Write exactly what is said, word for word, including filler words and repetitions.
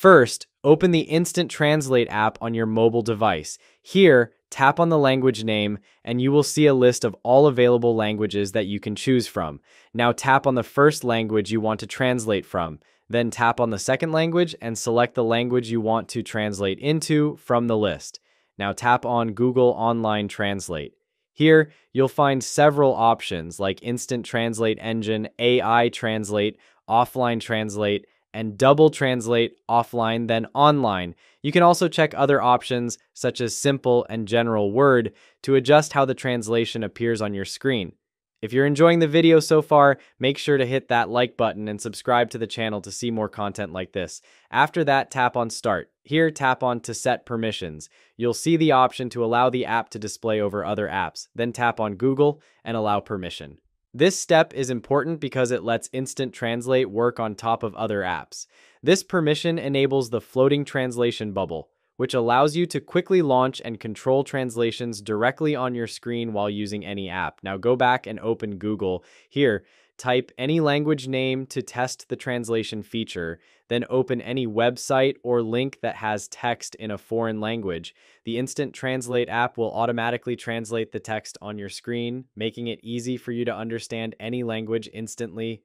First, open the Instant Translate app on your mobile device. Here, tap on the language name, and you will see a list of all available languages that you can choose from. Now tap on the first language you want to translate from. Then tap on the second language and select the language you want to translate into from the list. Now tap on Google Online Translate. Here, you'll find several options like Instant Translate Engine, A I Translate, Offline Translate, and double translate offline then online. You can also check other options such as simple and general word to adjust how the translation appears on your screen. If you're enjoying the video so far, make sure to hit that like button and subscribe to the channel to see more content like this. After that, tap on Start. Here, tap on to set permissions. You'll see the option to allow the app to display over other apps. Then tap on Google and allow permission. This step is important because it lets Instant Translate work on top of other apps. This permission enables the floating translation bubble, which allows you to quickly launch and control translations directly on your screen while using any app. Now go back and open Google. Here, type any language name to test the translation feature, then open any website or link that has text in a foreign language. The Instant Translate app will automatically translate the text on your screen, making it easy for you to understand any language instantly.